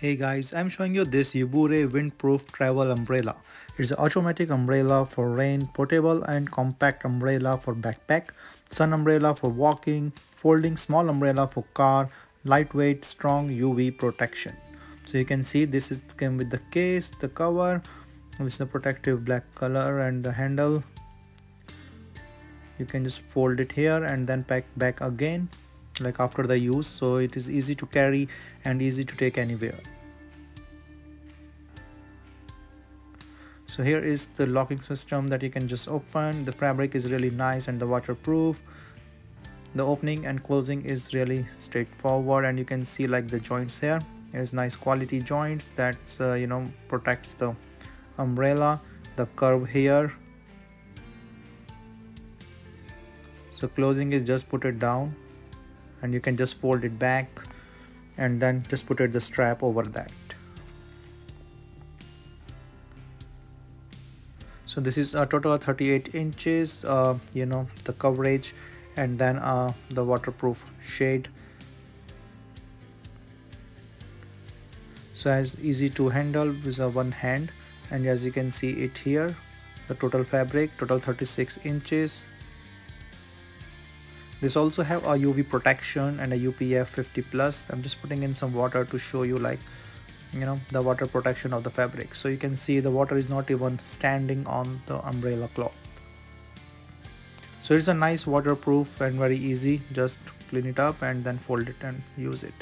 Hey guys, I'm showing you this Yoobure windproof travel umbrella. It's an automatic umbrella for rain, portable and compact umbrella for backpack, sun umbrella for walking, folding small umbrella for car, lightweight, strong UV protection. So you can see this came with the case, the cover, this is a protective black color and the handle. You can just fold it here and then pack back again, like after the use, so it is easy to carry and easy to take anywhere. So here is the locking system that you can just open. The fabric is really nice and the waterproof. The opening and closing is really straightforward, and you can see like the joints here. There's nice quality joints that protects the umbrella. The curve here. So closing is just put it down. And you can just fold it back and then just put the strap over that. So this is a total of 38 inches, the coverage, and then the waterproof shade. So it's easy to handle with one hand, and as you can see it here, the total fabric, total 36 inches. This also have a UV protection and a UPF 50+. I'm just putting in some water to show you the water protection of the fabric. So you can see the water is not even standing on the umbrella cloth. So it's a nice waterproof and very easy. Just clean it up and then fold it and use it.